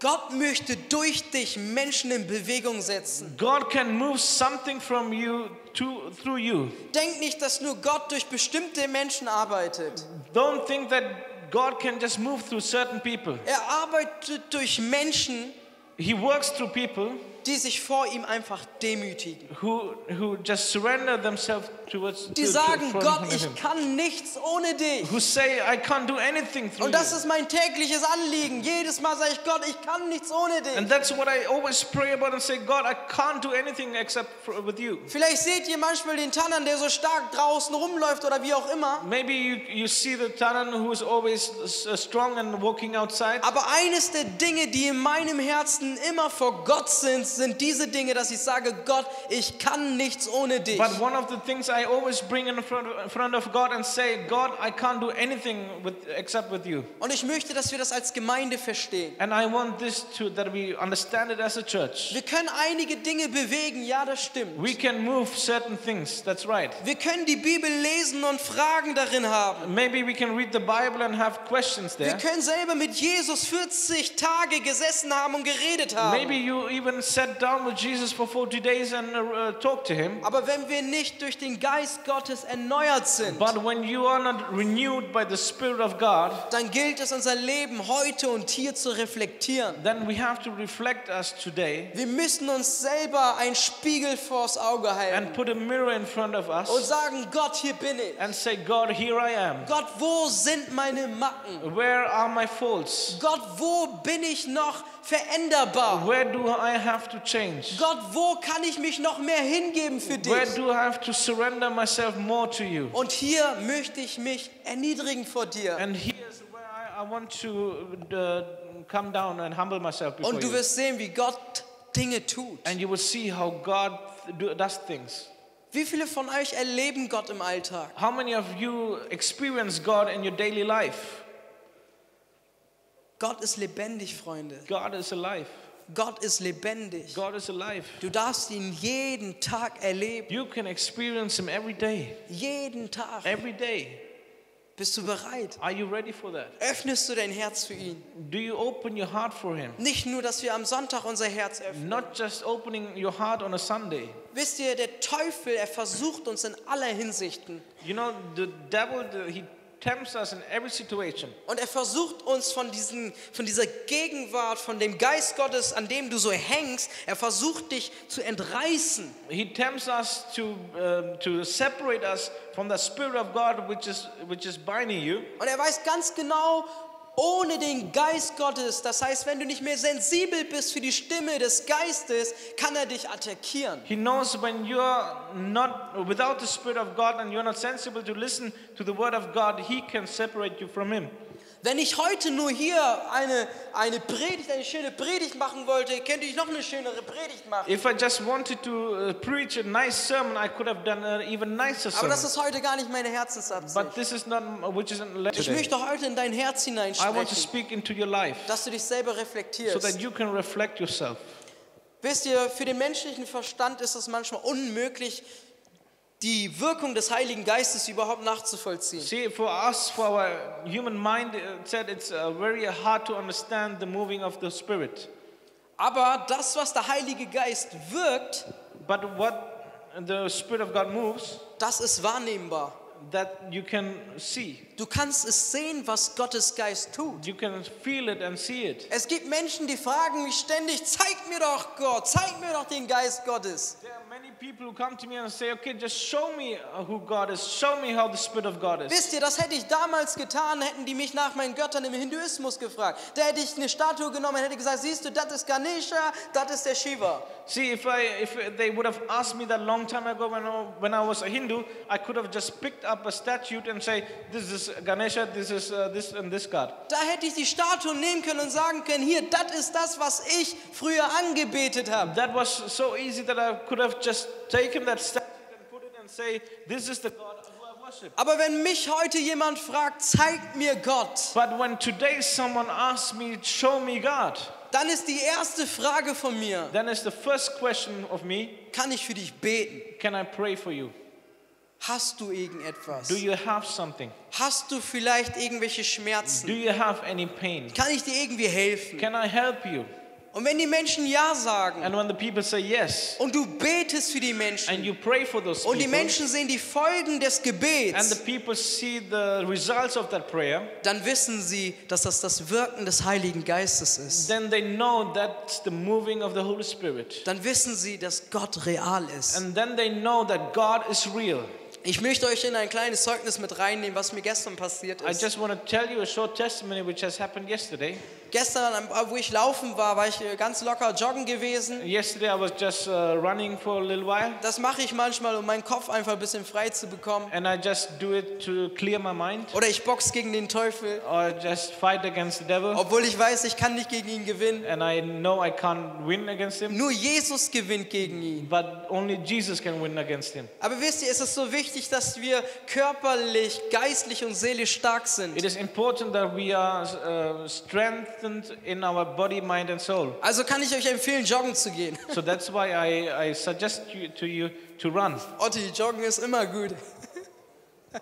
Gott möchte durch dich Menschen in Bewegung setzen. God can move something from you to through you. Denk nicht, dass nur Gott durch bestimmte Menschen arbeitet. Don't think that God can just move through certain people. Er arbeitet durch Menschen. He works through people. Die sich vor ihm einfach demütigen. Who, who just surrender themselves towards, die sagen, to, to, Gott, ich him. kann nichts ohne dich. Who say, I can't do anything through Und das you. ist mein tägliches Anliegen. Jedes Mal sage ich, Gott, ich kann nichts ohne dich. And that's what I always pray about and say, God, I can't do anything except for, with you. Vielleicht seht ihr manchmal den Thanan, der so stark draußen rumläuft oder wie auch immer. Maybe you, you see the Thanan who is always strong and walking outside. Aber eines der Dinge, die in meinem Herzen immer vor Gott sind, sind diese Dinge, dass ich sage, Gott, ich kann nichts ohne dich. But one of the things I always bring in front, in front of God and say, God, I can't do anything with, except with you. Und ich möchte, dass wir das als Gemeinde verstehen. And I want this to that we understand it as a church. Wir können einige Dinge bewegen, ja, das stimmt. We can move certain things, that's right. Wir können die Bibel lesen und Fragen darin haben. Maybe we can read the Bible and have questions there. Wir können selber mit Jesus vierzig Tage gesessen haben und geredet haben. Maybe you even sat down with Jesus for forty days and uh, talked to him. Aber wenn wir nicht durch den Geist Gottes erneuert sind, but when you are not renewed by the Spirit of God, dann gilt es, unser Leben heute und hier zu reflektieren. Then we have to reflect us today. Wir müssen uns selber einen Spiegel vors Auge halten. And put a mirror in front of us. Und sagen, Gott, hier bin ich. And say, God, here I am. Gott, wo sind meine Macken? Where are my faults? Gott, wo bin ich noch veränderbar? Where do I have to change? Gott, wo kann ich mich noch mehr hingeben für dich? Where do I have to surrender myself more to you? Und hier möchte ich mich erniedrigen vor dir. And here is where I, I want to uh, come down and humble myself before you. Und du wirst sehen, wie Gott Dinge tut. And you will see how God do, does things. Wie viele von euch erleben Gott im Alltag? How many of you experience God in your daily life? Gott ist lebendig, Freunde. God is alive. Gott ist lebendig. God is alive. Du darfst ihn jeden Tag erleben. You can experience him every day. Jeden Tag. Every day. Bist du bereit? Are you ready for that? Öffnest du dein Herz für ihn? Do you open your heart for him? Nicht nur, dass wir am Sonntag unser Herz öffnen. Not just opening your heart on a Sunday. Wisst ihr, der Teufel, er versucht uns in aller Hinsichten. You know, the devil, the, he tempts us in every situation. Und er versucht uns von diesen, von dieser Gegenwart, von dem Geist Gottes, an dem du so hängst, er versucht dich zu entreißen. He tempts us to uh, to separate us from the Spirit of God, which is which is binding you. Und er weiß ganz genau, ohne den Geist Gottes, das heißt, wenn du nicht mehr sensibel bist für die Stimme des Geistes, kann er dich attackieren. He knows when you're not without the Spirit of God and you're not sensible to listen to the Word of God, he can separate you from him. Wenn ich heute nur hier eine eine Predigt, eine schöne Predigt machen wollte, könnte ich noch eine schönere Predigt machen. If I just wanted to preach a nice sermon, I could have done an even nicer sermon. Aber das ist heute gar nicht meine Herzensabsicht. But this is not, which is not ich möchte heute in dein Herz hinein sprechen. I want to speak into your life. Dass du dich selber reflektierst. So that you can reflect yourself. Wisst ihr, für den menschlichen Verstand ist es manchmal unmöglich, die Wirkung des Heiligen Geistes überhaupt nachzuvollziehen. See, for us, for our human mind, it said it's very hard to understand the moving of the Spirit. Aber das, was der Heilige Geist wirkt, but what the Spirit of God moves, das ist wahrnehmbar. That you can see. Du kannst es sehen, was Gottes Geist tut. You can feel it and see it. Es gibt Menschen, die fragen mich ständig: Zeig mir doch Gott, zeig mir doch den Geist Gottes. There are many people who come to me and say, okay, just show me who God is, show me how the Spirit of God is. Wisst ihr, das hätte ich damals getan, hätten die mich nach meinen Göttern im Hinduismus gefragt. Da hätte ich eine Statue genommen und hätte gesagt: Siehst du, das ist Ganesha, das ist der Shiva. See, if I, if they would have asked me that long time ago when I, when I was a Hindu, I could have just picked up a statue and say, this is Ganesha, this is uh, this and this God. Da hätte ich die Statue nehmen können und sagen können: Hier, das ist das, was ich früher angebetet habe. That was so easy that I could have just taken that statue and put it and say, this is the God who I worship. Aber wenn mich heute jemand fragt: Zeig mir Gott. But when today someone asks me, show me God. Dann ist die erste Frage von mir. Then is the first question of me. Kann ich für dich beten? Can I pray for you? Hast du irgendetwas? Do you have something? Hast du vielleicht irgendwelche Schmerzen? Do you have any pain? Kann ich dir irgendwie helfen? Can I help you? Und wenn die Menschen ja sagen, and when the people say yes, und du betest für die Menschen, and you pray for those people, und die Menschen sehen die Folgen des Gebets, and the people see the results of that prayer, dann wissen sie, dass das das Wirken des Heiligen Geistes ist. Then they know that's the moving of the Holy Spirit. Dann wissen sie, dass Gott real ist. And then they know that God is real. Ich möchte euch in ein kleines Zeugnis mit reinnehmen, was mir gestern passiert ist. I just want to tell you a short testimony which has happened yesterday. Gestern, wo ich laufen war, war ich ganz locker joggen gewesen. Yesterday I was just uh, running for a little while. Das mache ich manchmal, um meinen Kopf einfach ein bisschen frei zu bekommen. And I just do it to clear my mind. Oder ich boxe gegen den Teufel. Or just fight against the devil. Obwohl ich weiß, ich kann nicht gegen ihn gewinnen. And I know I can't win against him. Nur Jesus gewinnt gegen ihn. But only Jesus can win against him. Aber wisst ihr, ist es so wichtig, dass wir körperlich, geistlich und seelisch stark sind. It is important that we are uh, strengthened in our body, mind and soul. Also kann ich euch empfehlen, joggen zu gehen. So that's why I, I suggest you, to you to run. Otti, joggen ist immer gut.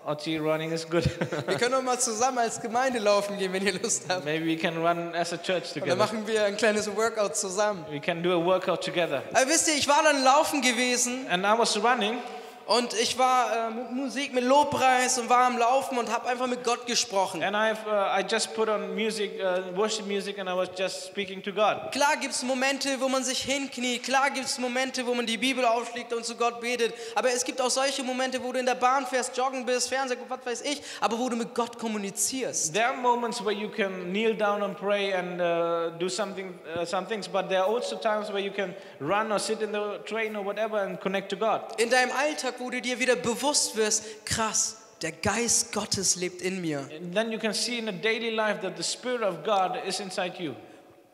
Otti, running is good. Wir können auch mal zusammen als Gemeinde laufen gehen, wenn ihr Lust habt. Maybe we can run as a church together. Dann machen wir ein kleines Workout zusammen. We can do a workout together. Aber wisst ihr, ich war dann laufen gewesen. And I was running. Und ich war äh, mit Musik, mit Lobpreis und war am Laufen und habe einfach mit Gott gesprochen. And I've, uh, I just put on music, uh, worship music, and I was just speaking to God. Klar gibt's Momente, wo man sich hinkniet. Klar gibt's Momente, wo man die Bibel aufschlägt und zu Gott betet. Aber es gibt auch solche Momente, wo du in der Bahn fährst, joggen bist, Fernseher, was weiß ich, aber wo du mit Gott kommunizierst. There are moments where you can kneel down and pray and uh, do something, uh, some things, but there are also times where you can run or sit in the train or whatever and connect to God. In deinem Alltag, wo du dir wieder bewusst wirst, krass, der Geist Gottes lebt in mir. And then you can see in a daily life that the Spirit of God is inside you.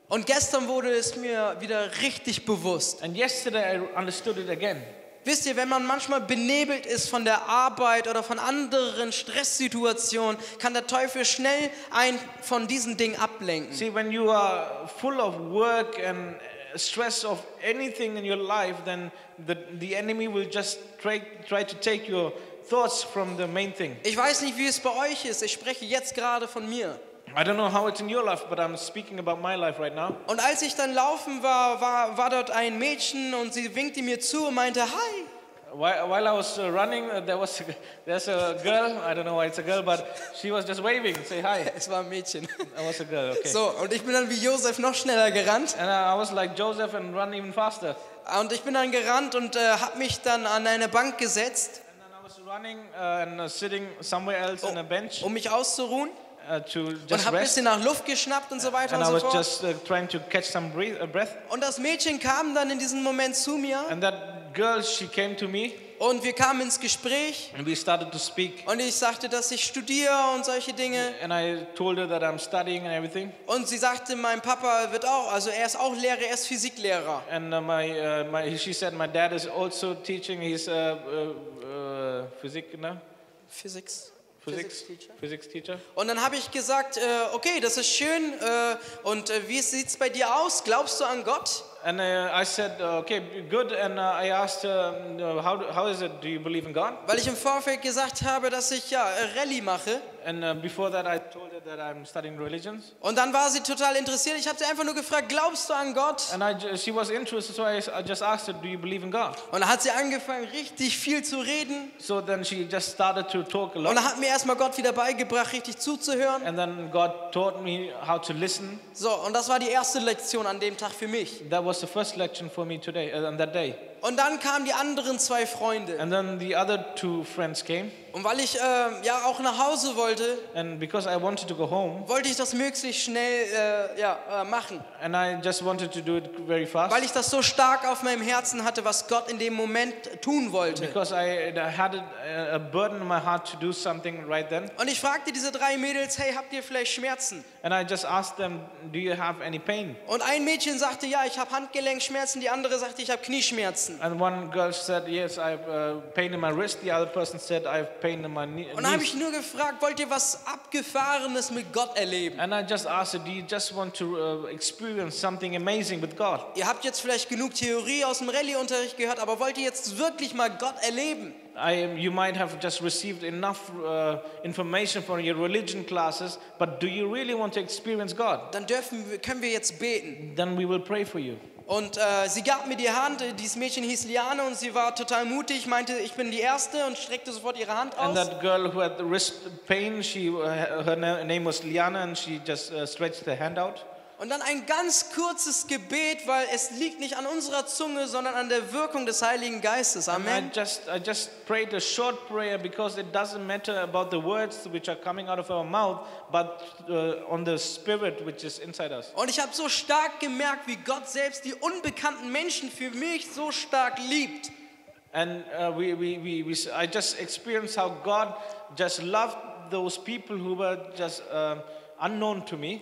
Und gestern wurde es mir wieder richtig bewusst. And yesterday I understood it again. Wisst ihr, wenn man manchmal benebelt ist von der Arbeit oder von anderen Stresssituationen, kann der Teufel schnell einen von diesen Dingen ablenken. See, when you are full of work and stress of anything in your life, then the, the enemy will just try, try to take your thoughts from the main thing. Ich weiß nicht, wie es bei euch ist. Ich spreche jetzt gerade von mir. I don't know how it's in your life, but I'm speaking about my life right now. Und als ich dann laufen war, war, war dort ein Mädchen und sie winkte mir zu und meinte Hi. While I was running, there was there's a girl. I don't know why it's a girl, but she was just waving, say hi. Es war ein Mädchen. I was a girl. Okay. So, und ich bin dann wie Joseph noch schneller gerannt. And I was like Joseph and run even faster. Und ich bin dann gerannt und äh, habe mich dann an eine Bank gesetzt. And then I was running uh, and sitting somewhere else oh, on a bench. Um mich auszuruhen. Uh, to just und habe ein bisschen nach Luft geschnappt und so weiter and und so fort. Just, uh, trying to catch some breath. Und das Mädchen kam dann in diesem Moment zu mir. And that girl, she came to me. Und wir kamen ins Gespräch. And we started to speak. Und ich sagte, dass ich studiere und solche Dinge. And I told her that I'm studying and everything. Und sie sagte, mein Papa wird auch, also er ist auch Lehrer, er ist Physiklehrer. And uh, my, uh, my, she said, my dad is also teaching. He's uh, uh, uh, Physik, ne? Physics. Physics Teacher. Physics Teacher. Und dann habe ich gesagt, uh, okay, das ist schön. Uh, und uh, wie sieht's bei dir aus? Glaubst du an Gott? And uh, I said, uh, okay, good. And uh, I asked, uh, how, how is it? Do you believe in God? Weil ich im Vorfeld gesagt habe, dass ich ja Rallye mache. And uh, before that, I told her that I'm studying religions. Und dann war sie total interessiert. Ich habe sie einfach nur gefragt, glaubst du an Gott? And I, she was interested, so I just asked her, do you believe in God? Und dann hat sie angefangen, richtig viel zu reden. So then she just started to talk a lot. Und dann hat mir erstmal Gott wieder beigebracht, richtig zuzuhören. And then God taught me how to listen. So, und das war die erste Lektion an dem Tag für mich. That was the first lecture for me today uh, on that day. Und dann kamen die anderen zwei Freunde. And then the other two friends came. Und weil ich äh, ja auch nach Hause wollte, and because I wanted to go home, wollte ich das möglichst schnell äh, ja, äh, machen. And I just wanted to do it very fast. Weil ich das so stark auf meinem Herzen hatte, was Gott in dem Moment tun wollte. Because I had a burden in my heart to do something right then. Und ich fragte diese drei Mädels, hey, habt ihr vielleicht Schmerzen? And I just asked them, do you have any pain? Und ein Mädchen sagte, ja, ich habe Handgelenkschmerzen. Die andere sagte, ich habe Knieschmerzen. And one girl said, yes, I have uh, pain in my wrist. The other person said, I have pain in my knee. Und habe ich nur gefragt, wollt ihr was Abgefahrenes mit Gott erleben? And I just asked, do you just want to uh, experience something amazing with God? Ihr habt jetzt vielleicht genug Theorie aus dem Rallye-Unterricht gehört, aber wollt ihr jetzt wirklich mal Gott erleben? I, you might have just received enough uh, information from your religion classes, but do you really want to experience God? Dann dürfen, können wir jetzt beten. Then we will pray for you. Und äh, sie gab mir die Hand, dieses Mädchen hieß Liane und sie war total mutig, meinte, ich bin die Erste und streckte sofort ihre Hand aus. And that girl who had the wrist pain, she, her name was Liane and she just uh, stretched her hand out. Und dann ein ganz kurzes Gebet, weil es liegt nicht an unserer Zunge, sondern an der Wirkung des Heiligen Geistes. Amen. I just, I just prayed a short prayer because it doesn't matter about the words which are coming out of our mouth, but uh, on the spirit which is inside us. Und ich habe so stark gemerkt, wie Gott selbst die unbekannten Menschen für mich so stark liebt. And uh, we, we, we, we, I just experienced how God just loved those people who were just uh, unknown to me.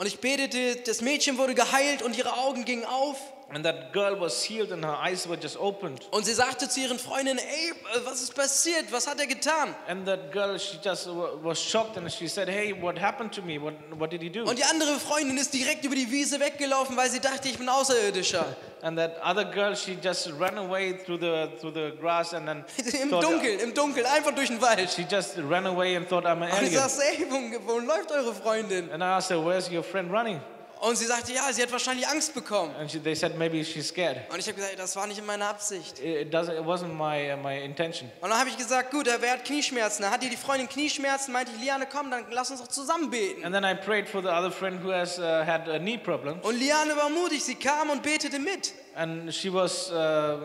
Und ich betete, das Mädchen wurde geheilt und ihre Augen gingen auf. And that girl was healed and her eyes were just opened. Und sie sagte zu ihren Freundinnen, ey, was ist passiert? Was hat er getan? And that girl, she just was shocked and she said, hey, what happened to me? What, what did he do? Und die andere Freundin ist direkt über die Wiese weggelaufen, weil sie dachte, ich bin Außerirdischer. And that other girl, she just ran away through the through the grass and then im Dunkeln, im Dunkeln, einfach durch den Wald. She just ran away and thought I'm an alien. Und ich sagte, ey, wo, wo läuft eure Freundin? And I asked her, where's your friend running? Und sie sagte, ja, sie hat wahrscheinlich Angst bekommen. And she, they said, maybe she's scared. Und ich habe gesagt, das war nicht meine Absicht. It doesn't, it wasn't my, uh, my intention. Und dann habe ich gesagt, gut, wer hat Knieschmerzen? Dann hat die Freundin Knieschmerzen, meinte ich, Liane, komm, dann lass uns doch zusammen beten. And then I prayed for the other friend who has uh, had a knee problem. Und Liane war mutig, sie kam und betete mit. And she was, uh,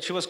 she was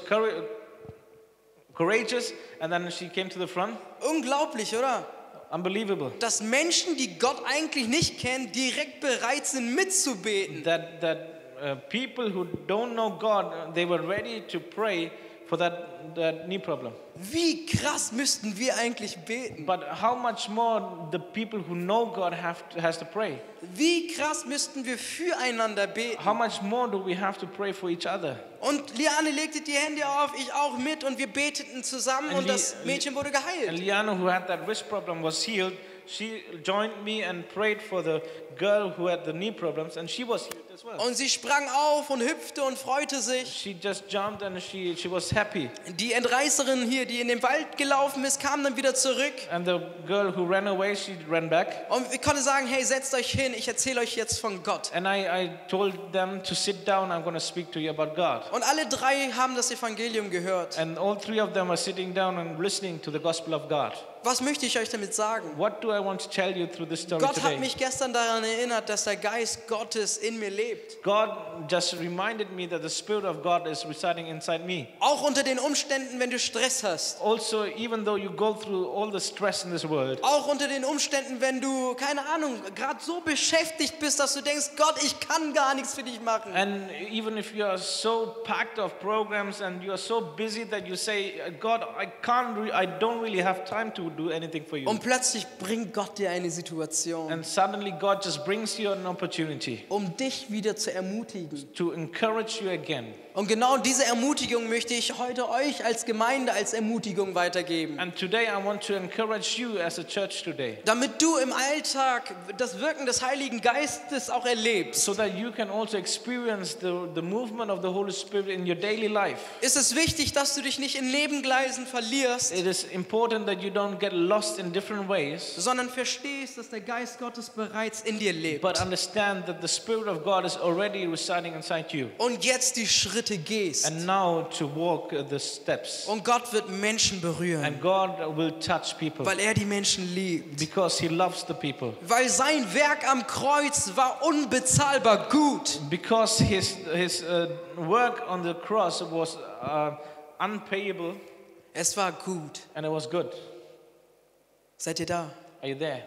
courageous, and then she came to the front. Unglaublich, oder? Unbelievable. Dass Menschen, die Gott eigentlich nicht kennen, direkt bereit sind mitzubeten. That that uh, people who don't know God, they were ready to pray for that that knee problem. Wie krass müssten wir eigentlich beten? But how much more the people who know God have to, has to pray. Wie krass müssten wir füreinander beten? How much more do we have to pray for each other? Und Liane legte die Hände auf, ich auch mit und wir beteten zusammen and und das Mädchen wurde geheilt. And Liane, who had that wrist problem, was healed. She joined me and prayed for the girl who had the knee problems and she was healed. as well. Und sie sprang auf und hüpfte und freute sich. She just jumped and she she was happy. Die Entreißerin hier, die in den Wald gelaufen ist, kam dann wieder zurück. And the girl who ran away, she ran back. Und ich konnte sagen, hey, setzt euch hin, ich erzähle euch jetzt von Gott. And I I told them to sit down, I'm going to speak to you about God. Und alle drei haben das Evangelium gehört. And all three of them are sitting down and listening to the gospel of God. Was möchte ich euch damit sagen? What do I want to tell you through this story today? Gott hat mich gestern daran erinnert, dass der Geist Gottes in mir lebt. God just reminded me that the Spirit of God is residing inside me. Auch unter den Umständen, wenn du Stress hast. Also, even though you go through all the stress in this world. Auch unter den Umständen, wenn du, keine Ahnung, gerade so beschäftigt bist, dass du denkst, Gott, ich kann gar nichts für dich machen. And even if you are so packed of programs and you are so busy that you say, God, I can't, re- I don't really have time to. Do anything for you. Und plötzlich bringt Gott dir eine Situation. And suddenly God just brings you an opportunity. Um dich wieder zu ermutigen. To encourage you again. Und genau diese Ermutigung möchte ich heute euch als Gemeinde als Ermutigung weitergeben. And today I want to encourage you as a church today. Damit du im Alltag das Wirken des Heiligen Geistes auch erlebst. So that you can also experience the the movement of the Holy Spirit in your daily life. Ist es wichtig, dass du dich nicht in Nebengleisen verlierst? It is important that you don't get lost in different ways. Sondern verstehst, dass der Geist Gottes bereits in dir lebt. But understand that the Spirit of God is already residing inside you. Und jetzt die Schritte gehst. And now to walk the steps. Und Gott wird Menschen berühren. And God will touch people. Weil er die Menschen liebt. Because he loves the people. Weil sein Werk am Kreuz war unbezahlbar gut. Because his his uh, work on the cross was uh, unpayable. Es war gut. And it was good. Seid ihr da? Are you there?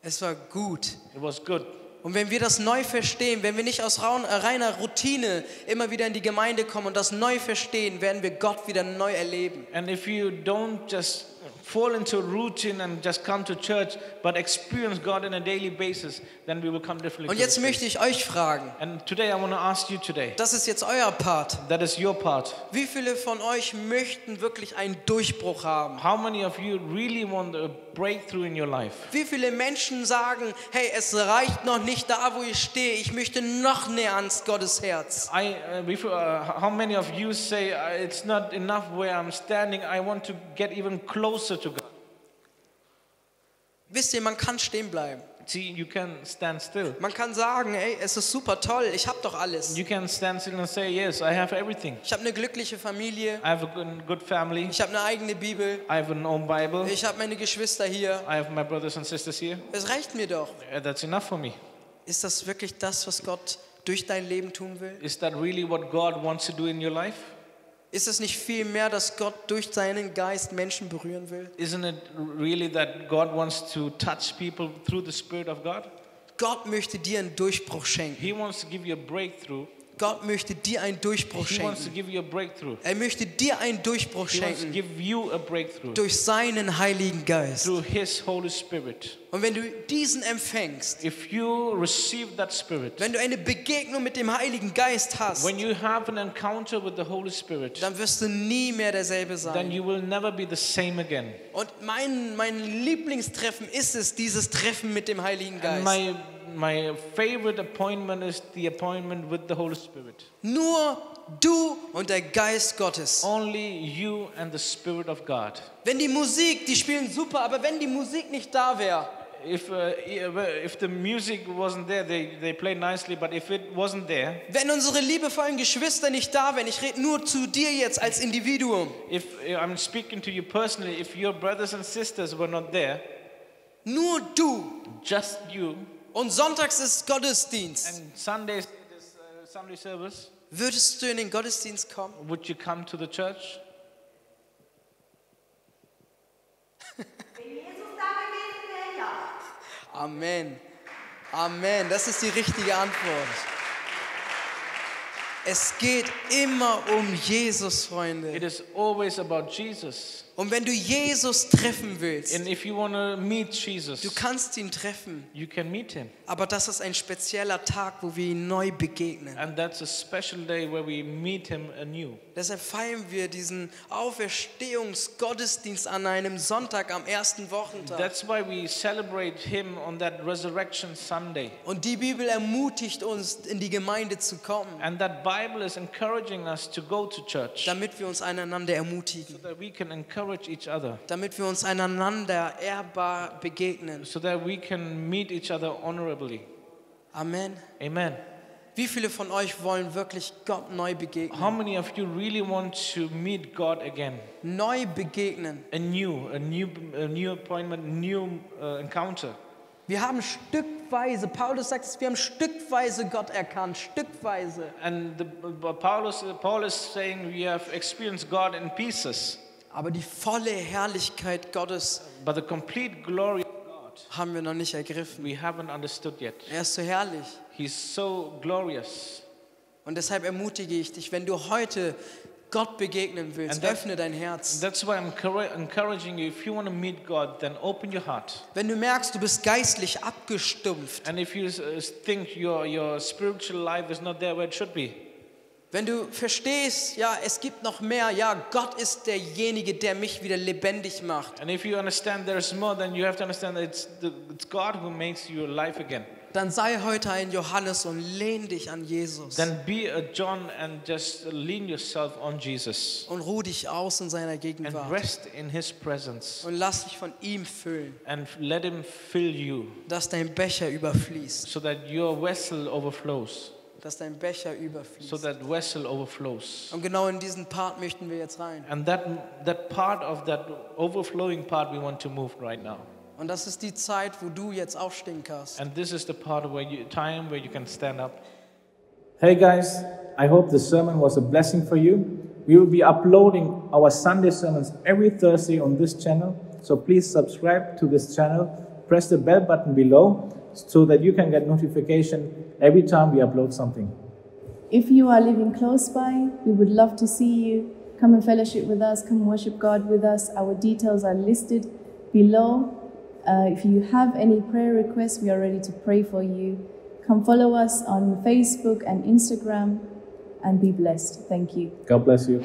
Es war gut. It was good. Und wenn wir das neu verstehen, wenn wir nicht aus reiner Routine immer wieder in die Gemeinde kommen und das neu verstehen, werden wir Gott wieder neu erleben. And if you don't just fall into routine and just come to church, but experience God on a daily basis, then we will come differently. Und jetzt möchte ich euch fragen. And today I want to ask you today. Das ist jetzt euer Part. That is your part. Wie viele von euch möchten wirklich einen Durchbruch haben? How many of you really want a breakthrough in your life? Wie viele Menschen sagen, hey, es reicht noch nicht da, wo ich stehe. Ich möchte noch näher ans Gottes Herz. I, uh, how many of you say it's not enough where I'm standing? I want to get even closer. Wisst ihr, man kann stehen bleiben. See, you can stand still. Man kann sagen, ey, es ist super toll, ich habe doch alles. You can stand still and say, yes, I have everything. Ich habe eine glückliche Familie. I have a good family. Ich habe eine eigene Bibel. I have an own Bible. Ich habe meine Geschwister hier. I have my brothers and sisters here. Es reicht mir doch. That's enough for me. Ist das wirklich das, was Gott durch dein Leben tun will? Is that really what God wants to do in your life? Ist es nicht viel mehr, dass Gott durch seinen Geist Menschen berühren will? Isn't it really that God wants to touch people through the Spirit of God? Gott möchte dir einen Durchbruch schenken. He wants to give you a breakthrough. Gott möchte dir einen Durchbruch schenken. He wants to give you a breakthrough. Er möchte dir einen Durchbruch He schenken. Wants to give you a breakthrough. Durch seinen Heiligen Geist. Through his Holy Spirit. Und wenn du diesen empfängst, if you receive that Spirit, wenn du eine Begegnung mit dem Heiligen Geist hast, when you have an encounter with the Holy Spirit, dann wirst du nie mehr derselbe sein. Then you will never be the same again. Und mein mein Lieblingstreffen ist es, dieses Treffen mit dem Heiligen Geist. My favorite appointment is the appointment with the Holy Spirit. Nur du und der Geist Gottes. Only you and the Spirit of God. Wenn die Musik, die spielen super, aber wenn die Musik nicht da wäre. If uh, if the music wasn't there, they they play nicely, but if it wasn't there. Wenn unsere liebevollen Geschwister nicht da wären, ich rede nur zu dir jetzt als Individuum. If I'm speaking to you personally, if your brothers and sisters were not there. Nur du. Just you. Und sonntags ist Gottesdienst. And Sundays is uh, Sunday service. Würdest du in den Gottesdienst kommen? Would you come to the church? Amen. Amen. Das ist die richtige Antwort. Es geht immer um Jesus, Freunde. It is always about Jesus. Und wenn du Jesus treffen willst, and if you want to meet Jesus, du kannst ihn treffen. You can meet him. Aber das ist ein spezieller Tag, wo wir ihn neu begegnen. And that's a special day where we meet him anew. Deshalb feiern wir diesen Auferstehungsgottesdienst an einem Sonntag am ersten Wochentag. That's why we celebrate him on that Resurrection Sunday. Und die Bibel ermutigt uns, in die Gemeinde zu kommen. And that Bible is encouraging us to go to church. Damit wir uns einander ermutigen. So that we can encourage each other. Damit wir uns einander ehrbar begegnen. So that we can meet each other honorably. Amen. Amen. Wie viele von euch wollen wirklich Gott neu begegnen? How many of you really want to meet God again? Neu begegnen. A new, a new, a new appointment, new uh, encounter. Wir haben stückweise, Paulus sagt es, wir haben stückweise Gott erkannt, stückweise. And the, Paulus, Paulus saying we have experienced God in pieces. Aber die volle Herrlichkeit Gottes, but the complete glory of God, haben wir noch nicht ergriffen. We haven't understood yet. Er ist so herrlich. He's so glorious. Und deshalb ermutige ich dich, wenn du heute Gott begegnen willst, öffne dein Herz. That's why I'm encouraging you, if you want to meet God, then open your heart. Wenn du merkst, du bist geistlich abgestumpft. And if you think your your spiritual life is not there where it should be. Wenn du verstehst, ja, es gibt noch mehr, ja, Gott ist derjenige, der mich wieder lebendig macht. And if you understand there's more, then you have to understand that it's, the, it's God who makes you alive again. Dann sei heute ein Johannes und lehn dich an Jesus. Then be a John and just lean yourself on Jesus. Und ruh dich aus in seiner Gegenwart. And rest in his presence. Und lass dich von ihm füllen. And let him fill you. Dass dein Becher überfließt. So that your vessel overflows. Dass dein Becher überfließt. So that vessel overflows. Und genau in diesen Part möchten wir jetzt rein. And that that part of that overflowing part we want to move right now. Und das ist die Zeit, wo du jetzt aufstehen kannst. And this is the part where you, time where you can stand up. Hey guys, I hope the sermon was a blessing for you. We will be uploading our Sunday sermons every Thursday on this channel. So please subscribe to this channel. Press the bell button below so that you can get notification every time we upload something. If you are living close by, we would love to see you. Come and fellowship with us. Come worship God with us. Our details are listed below. Uh, if you have any prayer requests, we are ready to pray for you. Come follow us on Facebook and Instagram and be blessed. Thank you. God bless you.